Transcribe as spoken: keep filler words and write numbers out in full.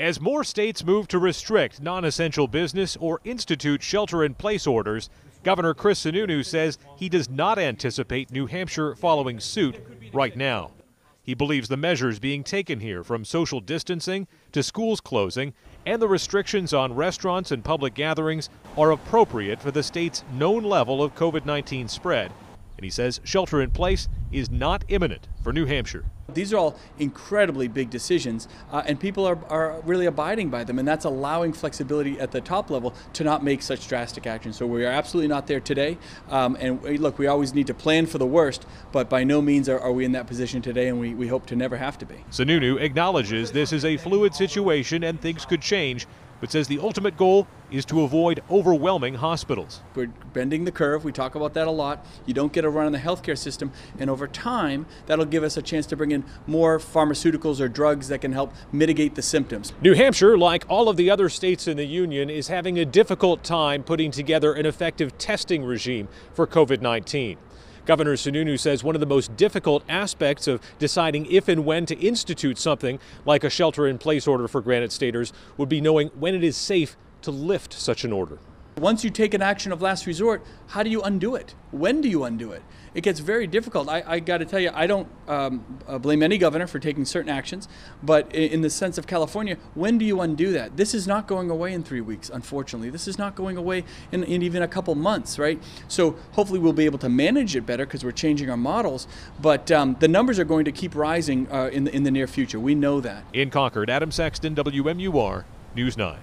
As more states move to restrict non-essential business or institute shelter-in-place orders, Governor Chris Sununu says he does not anticipate New Hampshire following suit right now. He believes the measures being taken here, from social distancing to schools closing and the restrictions on restaurants and public gatherings, are appropriate for the state's known level of COVID nineteen spread. And he says shelter in place is not imminent for New Hampshire. These are all incredibly big decisions, uh, and people are, are really abiding by them, and that's allowing flexibility at the top level to not make such drastic action. So we are absolutely not there today, um, and we, look, we always need to plan for the worst, but by no means are, are we in that position today, and we, we hope to never have to be. Sununu acknowledges this is a fluid situation and things could change, but says the ultimate goal is to avoid overwhelming hospitals. We're bending the curve. We talk about that a lot. You don't get a run on the healthcare system, and over time, that'll give us a chance to bring in more pharmaceuticals or drugs that can help mitigate the symptoms. New Hampshire, like all of the other states in the union, is having a difficult time putting together an effective testing regime for COVID nineteen. Governor Sununu says one of the most difficult aspects of deciding if and when to institute something like a shelter-in-place order for Granite Staters would be knowing when it is safe to lift such an order. Once you take an action of last resort, how do you undo it? When do you undo it? It gets very difficult. I, I got to tell you, I don't um, blame any governor for taking certain actions, but in, in the sense of California, when do you undo that? This is not going away in three weeks, unfortunately. This is not going away in, in even a couple months, right? So hopefully we'll be able to manage it better because we're changing our models, but um, the numbers are going to keep rising uh, in, the, in the near future. We know that. In Concord, Adam Saxton, W M U R, News nine.